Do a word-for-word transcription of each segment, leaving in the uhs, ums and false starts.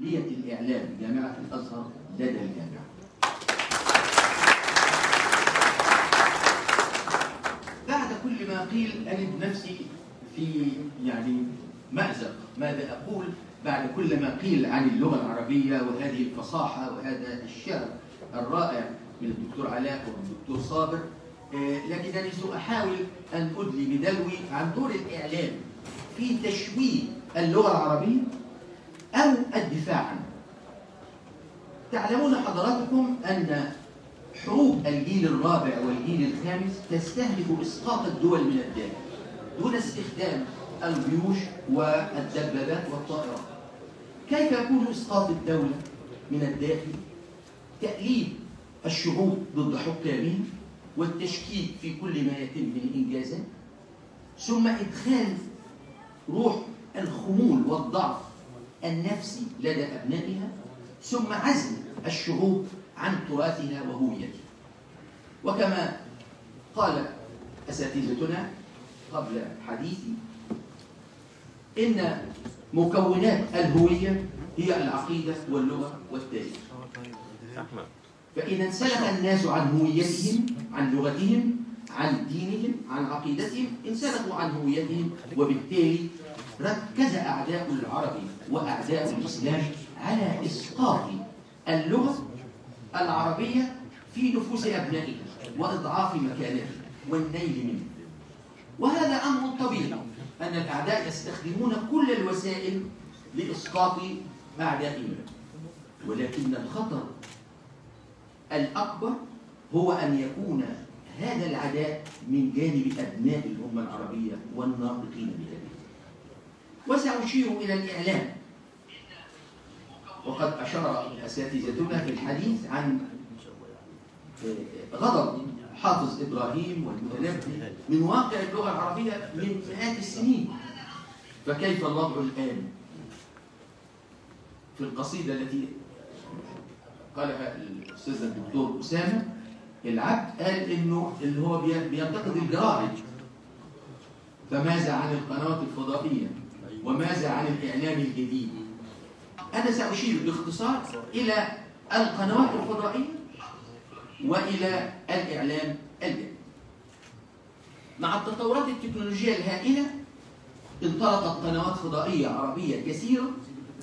كلية الاعلام جامعه الازهر لدى الجامعه. بعد كل ما قيل اجد نفسي في يعني مأزق، ماذا اقول بعد كل ما قيل عن اللغه العربيه وهذه الفصاحه وهذا الشعر الرائع من الدكتور علاء والدكتور صابر، لكنني سأحاول أن أدلي بدلوي عن دور الإعلام في تشويه اللغة العربية أو الدفاع عنها. تعلمون حضراتكم أن حروب الجيل الرابع والجيل الخامس تستهدف إسقاط الدول من الداخل دون استخدام الجيوش والدبابات والطائرات. كيف يكون إسقاط الدولة من الداخل؟ تأليب الشعوب ضد حكامهم والتشكيك في كل ما يتم من إنجازات، ثم إدخال روح الخمول والضعف النفسي لدى أبنائها، ثم عزل الشعوب عن تراثها وهويتها. وكما قال أساتذتنا قبل حديثي، إن مكونات الهوية هي العقيدة واللغة والتاريخ. فإذا انسلخ الناس عن هويتهم، عن لغتهم، عن دينهم، عن عقيدتهم، انسلخوا عن هويتهم، وبالتالي ركز أعداء العرب وأعداء الإسلام على إسقاط اللغة العربية في نفوس أبنائها وإضعاف مكانها والنيل منها. وهذا أمر طبيعي، أن الأعداء يستخدمون كل الوسائل لإسقاط أعدائهم، ولكن الخطر الأكبر هو أن يكون هذا العداء من جانب أبناء الأمة العربية والناطقين بذلك. وسأشير إلى الإعلام، وقد أشار أساتذتنا في الحديث عن غضب حافظ إبراهيم والمتنبي من واقع اللغة العربية من مئات السنين، فكيف الوضع الآن؟ في القصيدة التي قالها الاستاذ الدكتور اسامه العبد، قال انه اللي هو بينتقد الجرائد، فماذا عن القنوات الفضائيه؟ وماذا عن الاعلام الجديد؟ انا ساشير باختصار الى القنوات الفضائيه والى الاعلام الجديد. مع التطورات التكنولوجيه الهائله انطلقت قنوات فضائيه عربيه كثيره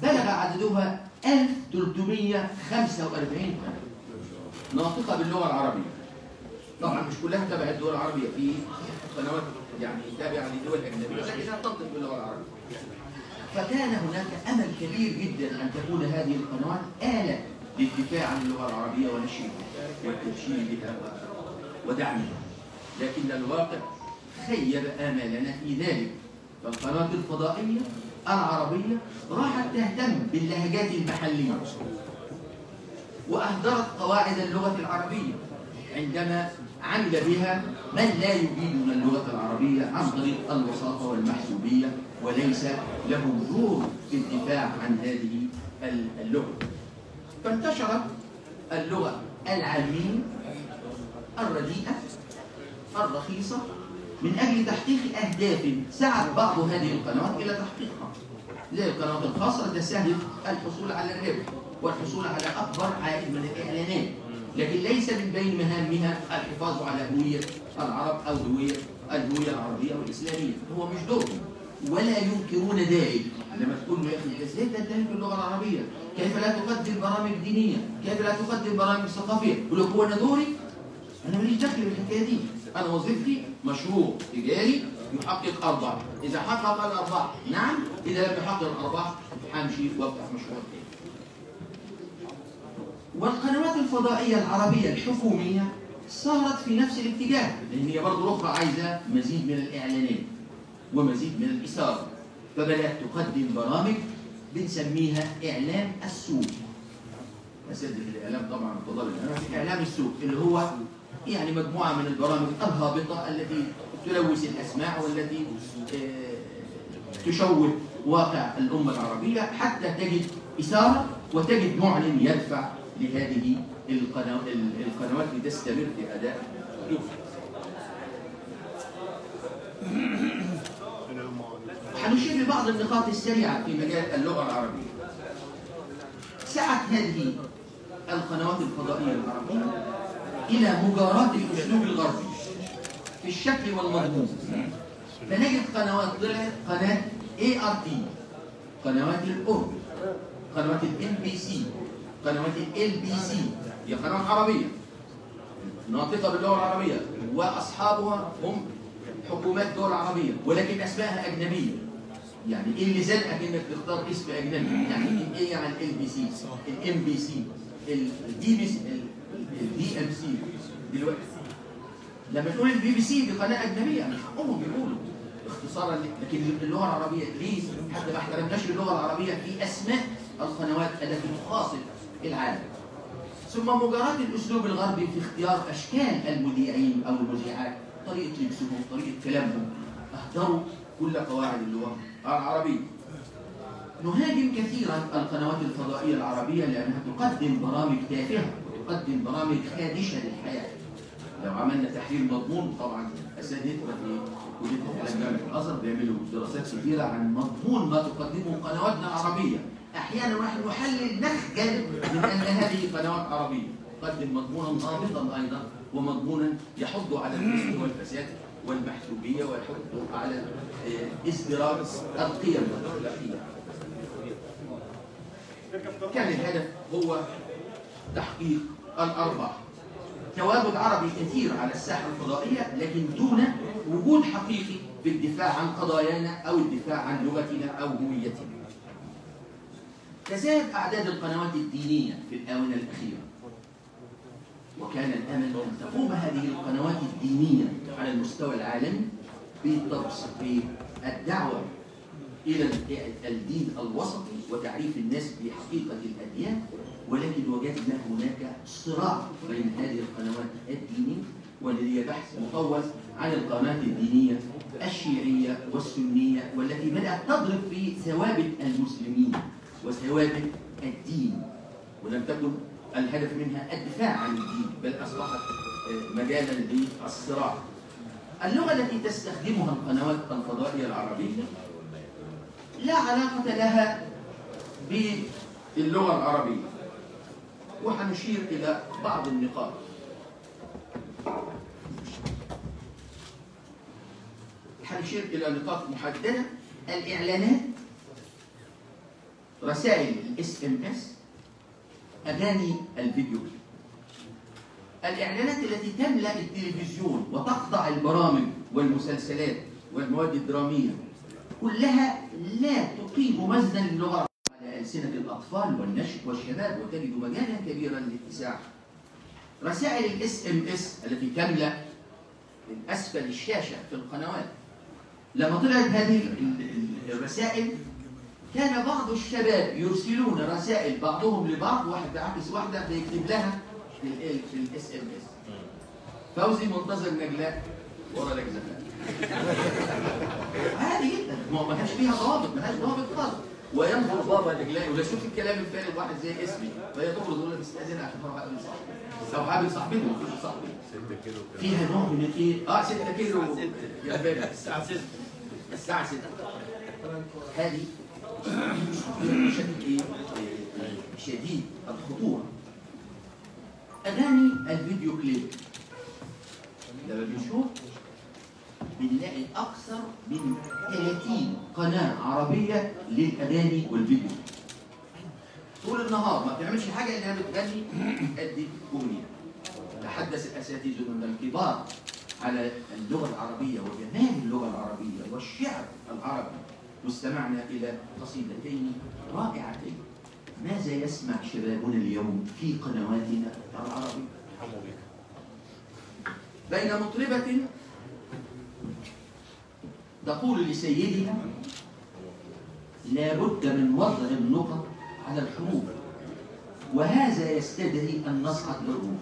بلغ عددها ألف وثلاثمئة وخمسة وأربعين قناة ناطقة باللغة العربية. طبعا مش كلها تبع الدول العربية، في قنوات يعني تابعة لدول أجنبية لكنها تنطق باللغة العربية. فكان هناك أمل كبير جدا أن تكون هذه القنوات آلة للدفاع عن اللغة العربية ونشرها والتبشير بها ودعمها، لكن الواقع خيب آمالنا في ذلك. فالقنوات الفضائية العربية راحت تهتم باللهجات المحلية وأهدرت قواعد اللغة العربية عندما عمل بها من لا يجيدون اللغة العربية عن طريق الوساطة والمحسوبية وليس لهم دور في الدفاع عن هذه اللغة. فانتشرت اللغة العامية الرديئة الرخيصة من أجل تحقيق أهداف سعت بعض هذه القنوات إلى تحقيقها. زي القنوات الخاصة تسهل الحصول على الربح والحصول على أكبر عائد من الإعلانات، لكن ليس من بين مهامها الحفاظ على هوية العرب أو هوية الهوية العربية والإسلامية، هو مش دورهم ولا ينكرون ذلك. لما تقول له يا أخي أنت إزاي تنتهي باللغة العربية؟ كيف لا تقدم برامج دينية؟ كيف لا تقدم برامج ثقافية؟ يقول لك هو أنا دوري؟ أنا ماليش دخل بالحكاية دي، أنا وظيفتي مشروع تجاري يحقق أرباح، إذا حقق الأرباح نعم، إذا لم يحقق الأرباح همشي وأفتح مشروع تاني. والقنوات الفضائية العربية الحكومية صارت في نفس الاتجاه، لأن هي برضه الأخرى عايزة مزيد من الإعلانات ومزيد من الإثارة، فبدأت تقدم برامج بنسميها إعلام السوق. أساتذة الإعلام طبعا طلاب الإعلام، إعلام السوق اللي هو يعني مجموعة من البرامج الهابطة التي تلوث الأسماع والتي تشوه واقع الأمة العربية حتى تجد إثارة وتجد معلن يدفع لهذه القنوات لتستمر في أداء دورها. هنشير لبعض النقاط السريعة في مجال اللغة العربية. سعت هذه القنوات الفضائية العربية إلى مجاراة الأسلوب الغربي في الشكل والمضمون. فنجد قنوات طلعت قناة اي ار تي، قنوات الاوبر، قنوات الام بي سي، قنوات ال بي سي، هي قنوات عربية ناطقة باللغة العربية وأصحابها هم حكومات دول عربية ولكن أسمائها أجنبية. يعني إيه اللي زنقك إنك تختار اسم أجنبي؟ يعني إيه يعني ال بي سي، الام بي سي، الدي بي سي، الدي ام سي؟ دلوقتي لما تقول البي بي سي دي قناة أجنبية من حقهم يقولوا اختصارا، لكن اللغة العربية ليه حتى ما احترمناش اللغة العربية في أسماء القنوات التي تخاطب العالم؟ ثم مجاراة الأسلوب الغربي في اختيار أشكال المذيعين أو المذيعات، طريقة لبسهم، طريقة كلامهم، أهدروا كل قواعد اللغة العربية. نهاجم كثيرا القنوات الفضائية العربية لأنها تقدم برامج تافهة وتقدم برامج خادشة للحياة. لو عملنا تحرير مضمون، طبعا أساتذتنا في كلية الاعلام جامعه الازهر بيعملوا دراسات كثيرة عن مضمون ما تقدمه قنواتنا العربية. أحيانا نحن نحلل نخجل من أن هذه قنوات عربية تقدم مضمونا ناقضا أيضا ومضمونا يحض على الفساد والفساد والمحسوبية ويحض على ازدراج القيم الأخلاقية. كان الهدف هو تحقيق الأرباح. تواجد عربي كثير على الساحة الفضائية لكن دون وجود حقيقي بالدفاع عن قضايانا أو الدفاع عن لغتنا أو هويتنا. تزاد أعداد القنوات الدينية في الآونة الأخيرة، وكان الأمل أن تقوم هذه القنوات الدينية على المستوى العالمي بالدعوة إلى الدين الوسطي وتعريف الناس بحقيقة الأديان، ولكن وجدنا هناك صراع بين هذه القنوات الدينية، والذي بحث مطول عن القناة الدينية الشيعية والسنية والتي بدأت تضرب في ثوابت المسلمين وثوابت الدين، ولم تكن الهدف منها الدفاع عن الدين بل أصبحت مجالا للصراع. اللغة التي تستخدمها القنوات الفضائية العربية لا علاقة لها باللغة العربية، وحنشير إلى بعض النقاط. حنشير إلى نقاط محددة: الإعلانات، رسائل الاس ام اس، اغاني الفيديو. الاعلانات التي تملا التلفزيون وتقطع البرامج والمسلسلات والمواد الدراميه كلها لا تقيم وزنا للغه على السنه الاطفال والنشء والشباب وتجد مجالا كبيرا للاتساع. رسائل الاس ام اس التي تملا من اسفل الشاشه في القنوات. لما طلعت هذه الرسائل كان بعض الشباب يرسلون رسائل بعضهم لبعض، واحد بعكس واحده بيكتب لها في الاس ام اس: فوزي منتظر نجلاء ورا لك زفاف. عادي جدا، ما كانش فيها ضوابط، ما لهاش ضوابط خالص. وينظر بابا نجلاء ولا شوف الكلام الفارغ، واحد زي اسمي فهي تخرج تقول لك استاذن عشان اروح اقابل صاحبي، او اقابل صاحبتي. مفيش صاحبي ستة كيلو فيها نوع من ايه؟ اه ستة كيلو يا بنات الساعه ستة الساعه ستة. هذه بشكل شديد الخطورة. أغاني الفيديو كليب، لما بنشوف بنلاقي أكثر من ثلاثين قناة عربية للأغاني والفيديو. طول النهار ما بتعملش حاجة إنها بتغني بتأدي أغنية. تحدث أساتذتنا الكبار على اللغة العربية وجمال اللغة العربية والشعر العربي. واستمعنا إلى قصيدتين رائعتين. ماذا يسمع شبابنا اليوم في قنواتنا العربية؟ بين مطربة تقول لسيدها: لابد من وضع النقط على الحروف، وهذا يستدعي أن نصعد للروح.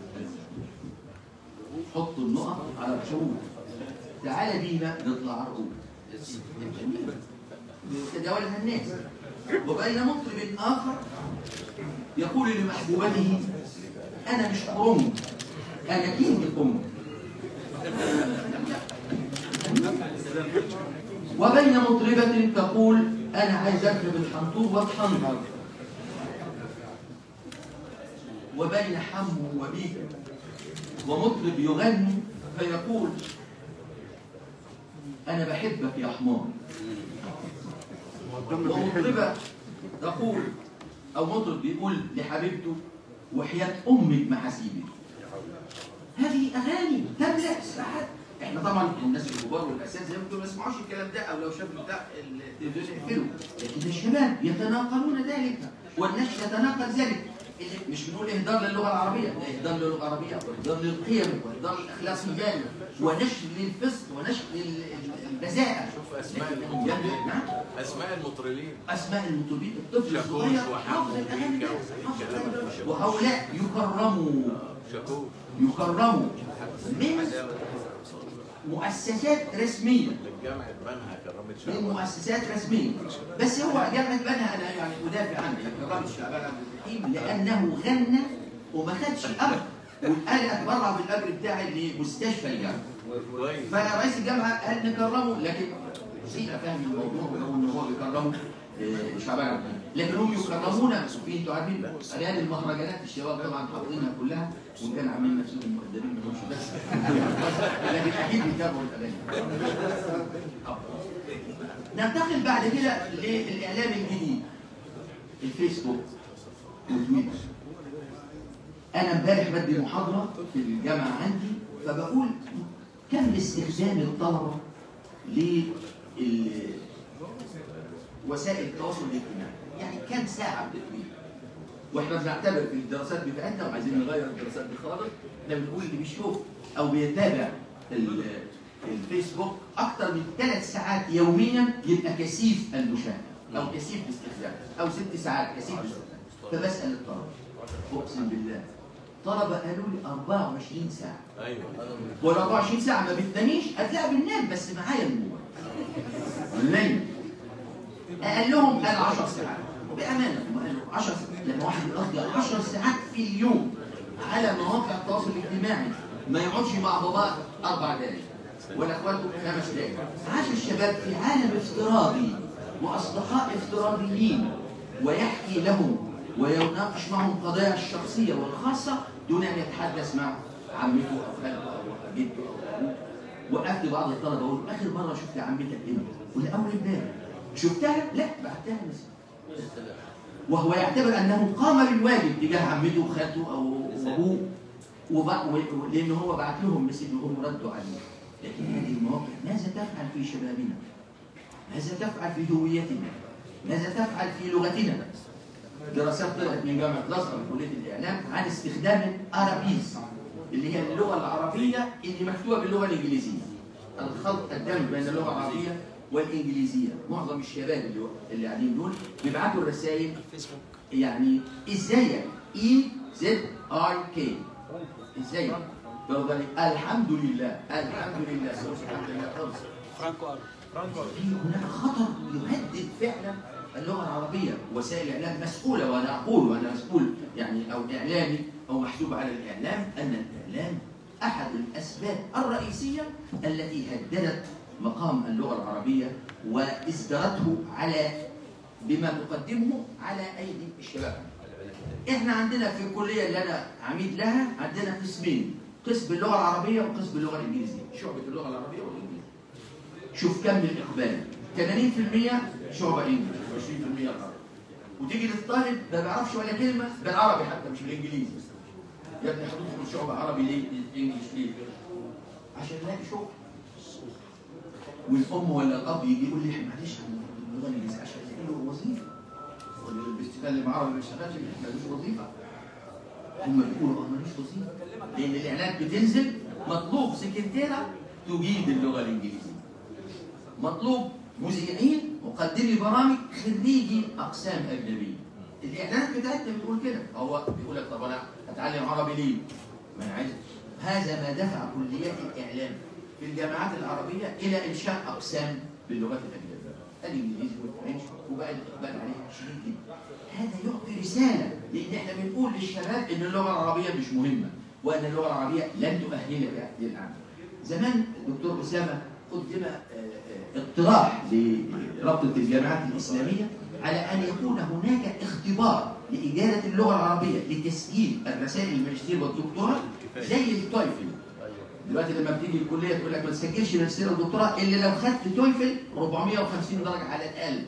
حط النقط على الحروف، تعال بينا نطلع الروح. يتداولها الناس. وبين مطرب آخر يقول لمحبوبته: أنا مش أم، أنا كينج أم. وبين مطربة تقول: أنا عايز أكتب الحنطور وأتحنطر. وبين حمه وبيه، ومطرب يغني فيقول أنا بحبك يا حمار، ومطربة تقول أو مطرب بيقول لحبيبته وحياة أمك ما حسيبي. هذه أغاني تملأ الساحات. احنا طبعا الناس الكبار والاساتذه زي ما بيقولوا ما يسمعوش الكلام ده، او لو شافوا بتاع التلفزيون يقفلوا، لكن الشباب يتناقلون ذلك والناس تتناقل ذلك. مش بنقول اهدار للغه العربيه، لا، اهدار للغه العربيه واهدار للقيم واهدار للاخلاقيات ونشر للفسق ونشر البذاءه. شوف اسماء المطربين، اسماء المطربين اسماء المطربين الطفل الصغير حافظ الاغاني وهؤلاء يكرموا يكرموا من مؤسسات رسميه. جامعه بنها كرمت شعبها من مؤسسات رسميه، بس هو جامعه بنها انا يعني ادافع عنه، كرمت شعبها عبد الحكيم لانه غنى وما خدش اجر، والان اتبرع بالاجر بتاعي لمستشفى الجامعه. فرئيس الجامعه قال نكرمه، لكن نسينا فهم الموضوع ان هو بيكرمه شعبها عبد الحكيم، لكن هم يكرمون مسؤولين. انتوا عارفين الان المهرجانات الشباب طبعا حاطينها كلها، وان كان عاملين نفسهم مقدمين مش بس، لكن اكيد بيتابعوا الاغاني. ننتقل بعد كده للاعلام الجديد، الفيسبوك وتويتر. انا امبارح بدي محاضره في الجامعه عندي، فبقول كم استخدام الطلبه لل وسائل التواصل الاجتماعي، يعني كم ساعة بتطويل؟ واحنا بنعتبر في الدراسات بتاعتنا وعايزين نغير الدراسات دي خالص، احنا بنقول اللي بيشوف أو بيتابع الفيسبوك أكتر من ثلاث ساعات يومياً يبقى كثيف المشاهدة أو كثيف الاستخدام، أو ست ساعات كثيف الاستخدام. فبسأل الطلبة، أقسم بالله طلبة قالوا لي أربعة وعشرين ساعة. أيوه وال أربعة وعشرين ساعة ما بتناميش، هتلاقي بننام بس معايا الموبايل. الليل أقلهم قال عشر ساعات، وبأمانة هم قالوا عشر ساعات، لما واحد يقضي عشر ساعات في اليوم على مواقع التواصل الاجتماعي ما يقعدش مع باباه أربع دقايق ولا إخواته خمس دقايق. عاش الشباب في عالم افتراضي وأصدقاء افتراضيين، ويحكي لهم ويناقش معهم قضايا الشخصية والخاصة دون أن يتحدث مع عمته أو خالته أو جده أو أبوه. وقفت بعض الطلبة أقول آخر مرة شفت عمتك إمتى؟ والأول إمبارح. شفتها؟ لا، بعتها مثلا. وهو يعتبر انه قام بالواجب تجاه عمته وخالته او ابوه، لان هو بعت لهم مسج وهم ردوا عليه. لكن هذه المواقع ماذا تفعل في شبابنا؟ ماذا تفعل في هويتنا؟ ماذا تفعل في لغتنا؟ دراسات طلعت من جامعه الازهر وكليه الاعلام عن استخدام الارابيز اللي هي اللغه العربيه اللي مكتوبه باللغه الانجليزيه. الخلط الدمج بين اللغه العربيه والانجليزيه. معظم الشباب اللي اللي قاعدين دول بيبعتوا الرسائل الفيسبوك، يعني ازيك اي زد اي كي، ازيك الحمد لله الحمد لله الحمد لله خالص. فرانكو فرانكو هناك خطر يهدد فعلا اللغه العربيه. وسائل الاعلام مسؤوله، وانا اقول وانا مسؤول يعني او اعلامي او محسوب على الاعلام، ان الاعلام احد الاسباب الرئيسيه التي هددت مقام اللغة العربية وإصدارته على بما تقدمه على أيدي الشباب. إحنا عندنا في الكلية اللي أنا عميد لها عندنا قسمين، قسم اللغة العربية وقسم اللغة الإنجليزية، شعبة اللغة العربية والإنجليزية. شوف كم الإقبال، ثمانين بالمئة شعبة إنجليزي وعشرين بالمئة عربي. وتيجي للطالب ما بيعرفش ولا كلمة بالعربي حتى مش بالإنجليزي. يا ابني حضرتك من شعبة عربي ليه؟ إنجليزي ليه؟ عشان نلاقي شغل. والام ولا الاب يجي يقول لي معلش اللغه الانجليزيه عشان يلاقي له وظيفه، واللي بيتكلم عربي ما بيشتغلش ما يلاقيش وظيفه. هم بيقولوا اه ماليش وظيفه، لان الاعلانات بتنزل مطلوب سكرتيره تجيد اللغه الانجليزيه، مطلوب مذيعين مقدمي برامج خريجي اقسام اجنبيه. الاعلانات بتاعتنا بتقول كده، هو بيقول لك طب انا اتعلم عربي ليه؟ ما انا عايز. هذا ما دفع كليات الاعلام في الجامعات العربية إلى إنشاء أقسام باللغات الأجنبية، الإنجليزي والفرنش، وبقى الإقبال عليها شديد جدا. هذا يعطي رسالة، لأن إحنا بنقول للشباب إن اللغة العربية مش مهمة، وأن اللغة العربية لن تؤهلك للعمل. زمان الدكتور أسامة قدم اقتراح لرابطة الجامعات الإسلامية على أن يكون هناك اختبار لإدارة اللغة العربية لتسجيل الرسائل الماجستير والدكتوراه زي التويفل. دلوقتي لما بتيجي الكلية تقول لك ما تسجلش ماجستير ودكتوراه إلا لو خدت تويفل أربعمية وخمسين درجة على الأقل.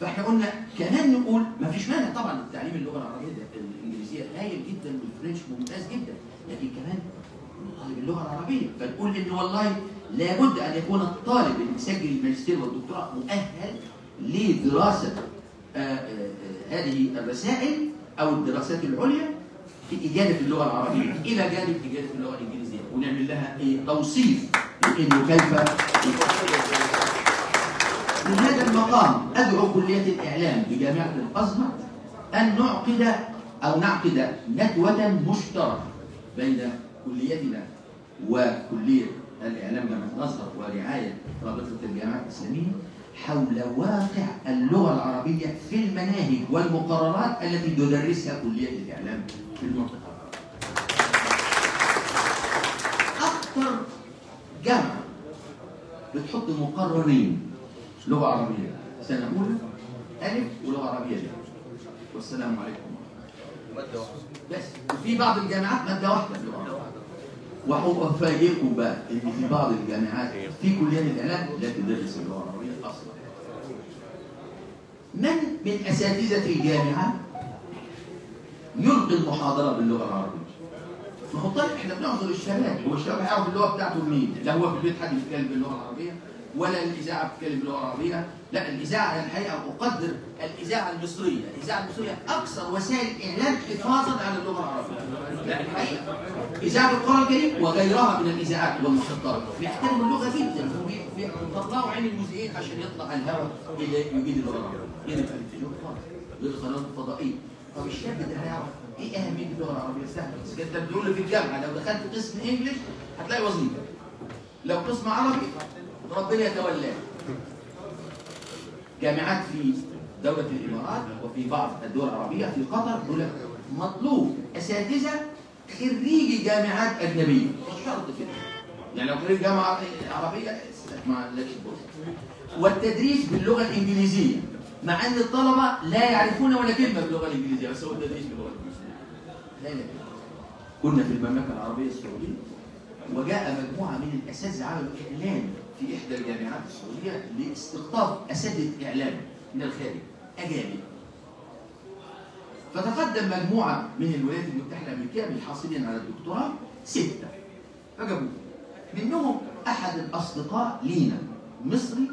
فإحنا قلنا كمان نقول ما فيش مانع طبعًا تعليم اللغة العربية الإنجليزية هايل جدًا والفرنش ممتاز جدًا، لكن كمان طالب اللغة العربية، فنقول إن والله لابد أن يكون الطالب اللي مسجل الماجستير والدكتوراه مؤهل لدراسة هذه الرسائل أو الدراسات العليا في إجادة اللغة العربية إلى جانب إجادة اللغة الإنجليزية، ونعمل لها إيه توصيف لأنه كيف. من هذا المقام أدعو كلية الإعلام بجامعة الأزهر أن نعقد أو نعقد ندوة مشتركة بين كليتنا وكلية الإعلام جامعة الأزهر ورعاية رابطة الجامعة الإسلامية حول واقع اللغة العربية في المناهج والمقررات التي تدرسها كلية الإعلام في المنطقة. أكثر جامعة بتحط مقررين لغة عربية سنة أولى ألف ولغة عربية ب، والسلام عليكم ورحمة الله. بس وفي بعض الجامعات مادة واحدة لغة عربية. وأفاجئكم بقى إن في بعض الجامعات في كلية الإعلام لا تدرس اللغة العربية أصلا. من من أساتذة الجامعة يلقي المحاضرة باللغة العربية؟ ما هو طيب إحنا بنعذر الشباب، هو الشباب هيعرف اللغة بتاعته منين؟ لا هو في البيت حد بيتكلم باللغة العربية، ولا الإذاعة بتتكلم باللغة العربية، لا الإذاعة الحقيقة أقدر الإذاعة المصرية، الإذاعة المصرية أكثر وسائل الإعلام حفاظا على اللغة العربية. لا الحقيقة إذاعة القرآن الكريم وغيرها من الإذاعات والمشطرات بيحترموا اللغة جدا وبيطلعوا عين المذيعين عشان يطلع الهواء اللي يجيد اللغة العربية. هنا في التلفزيون خالص، للقنوات الفضائية. طب الشاب ده هيعرف إيه أهمية اللغة العربية؟ سهلة، بس أنت بتقول له في الجامعة لو دخلت قسم إنجلش هتلاقي وظيفة. لو قسم عربي ربنا يتولاه. جامعات في دولة الإمارات وفي بعض الدول العربية في قطر يقول لك مطلوب أساتذة خريجي جامعات أجنبية، مش شرط كده. يعني لو خريج جامعة عربية ما عندكش فرصة. والتدريس باللغة الإنجليزية مع أن الطلبة لا يعرفون ولا كلمة باللغة الإنجليزية، بس هو التدريس باللغة الإنجليزية. لا لا كنا في المملكة العربية السعودية وجاء مجموعة من الأساتذة عملوا إعلان في إحدى الجامعات السعودية لاستقطاب أساتذة إعلام من الخارج أجانب. فتقدم مجموعة من الولايات المتحدة الأمريكية بالحاصلين على الدكتوراه ستة. فجابوه. منهم أحد الأصدقاء لينا مصري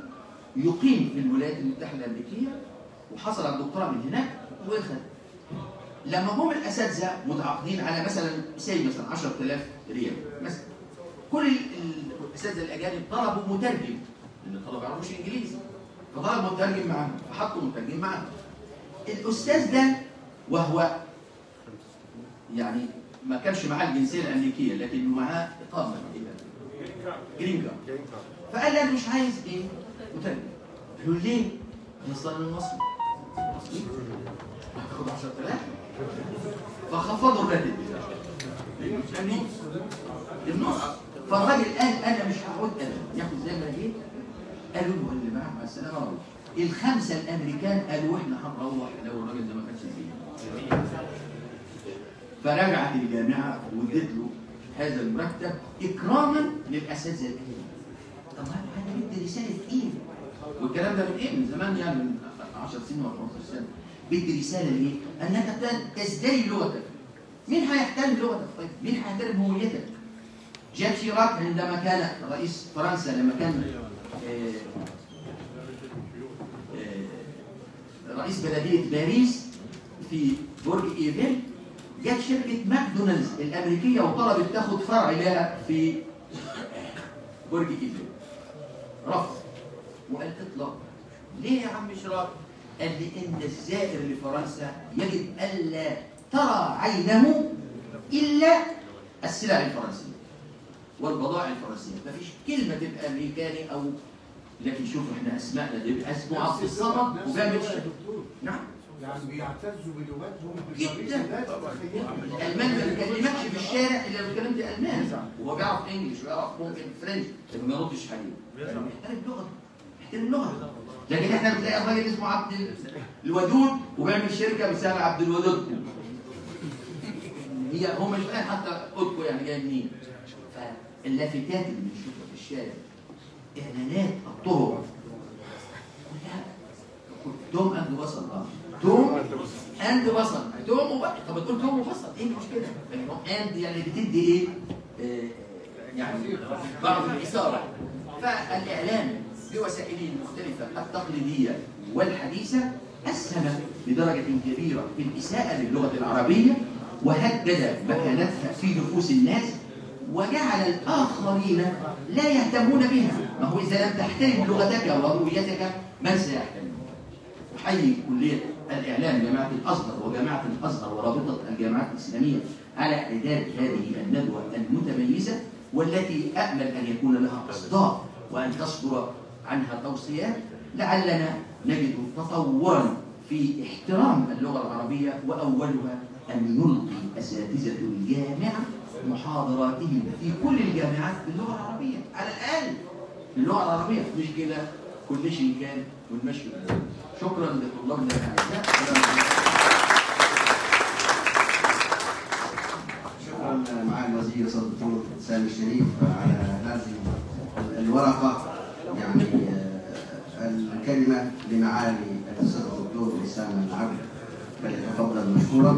يقيم في الولايات المتحدة الأمريكية وحصل على الدكتوراه من هناك وخد. لما هم الأساتذة متعاقدين على مثلا سي مثلا عشرة آلاف ريال مثلا. كل الأساتذة الأجانب طلبوا مترجم لأن الطلبة ما يعرفوش إنجليزي، فطلبوا مترجم معاهم فحطوا مترجم معاهم. الأستاذ ده وهو يعني ما كانش معاه الجنسية الأمريكية لكنه معاه إقامة جرين كارد، فقال لي أنا مش عايز إيه؟ مترجم. قالوا له ليه؟ أصل أنا مصري. مصري؟ هتاخد عشرة آلاف؟ فخفضوا الراتب بتاعه. مجانين. للنص. فالراجل قال انا مش هقعد ابدا، ياخد زي ما جه. قالوا له اللي معاك مع السلامه روح. الخمسه الامريكان قالوا احنا هنروح لو الراجل ده ما كانش فيه. فرجعت الجامعه وادت له هذا المرتب اكراما للاساتذه الاجانب. طبعا انا بدي رساله تقيله. والكلام ده من ايه؟ من زمان يعني من عشر سنين ولا خمستاشر سنة. بدي رساله ليه؟ انك تزدري لغتك. مين هيحترم لغتك طيب؟ مين هيحترم هويتك؟ جاك شيراك عندما كان رئيس فرنسا لما كان رئيس بلدية باريس في برج ايفل جت شركة ماكدونالدز الأمريكية وطلبت تاخد فرع لها في برج ايفل. رفض وقال اطلق. ليه يا عم شراك؟ قال لي إن الزائر لفرنسا يجب ألا ترى عينه إلا السلع الفرنسية والبضائع الفرنسيه، مفيش كلمه تبقى امريكاني او لكن شوفوا احنا اسمائنا تبقى اسمه عبد الصمد وجابر. نعم يعني بيعتزوا بلغتهم جدا. الالمان ما بيكلمكش في الشارع الا لو اتكلمت الماني، وهو بيعرف انجلش ويعرف ممكن فرنش لكن ما يردش عليه. محترم لغته، محترم لغته. لكن احنا بنلاقي راجل اسمه عبد الودود وبيعمل شركه بسعر عبد الودود. هي هم مش فاهم حتى اوضكم يعني جاي منين. فاللافتات اللي بنشوفها في الشارع اعلانات الطرق كلها توم اند بصل. اه توم اند بصل. توم وبقى طب تقول توم وبصل ايه المشكله؟ اند يعني بتدي ايه؟ يعني بعض الاثاره. فالاعلام بوسائله المختلفه التقليديه والحديثه اسهم بدرجه كبيره في الاساءه للغه العربيه وهدد مكانتها في نفوس الناس وجعل الاخرين لا يهتمون بها. ما هو اذا لم تحترم لغتك ورؤيتك من سيحترمك؟ احيي كليه الاعلام جامعه الازهر وجامعه الازهر ورابطه الجامعات الاسلاميه على اعداد هذه الندوه المتميزه والتي امل ان يكون لها اصداء وان تصدر عنها توصيات لعلنا نجد تطورا في احترام اللغه العربيه واولها أن يلقي أساتذة الجامعة محاضراتهم في كل الجامعات باللغة العربية، على الأقل باللغة العربية، مش كده كل شيء كان والمشي. شكرا لطلابنا الأعزاء. شكرا معالي الوزير أستاذ الدكتور سامي الشريف على هذه الورقة، يعني الكلمة لمعالي الأستاذ الدكتور وسام العبد، فليتفضل مشكورا.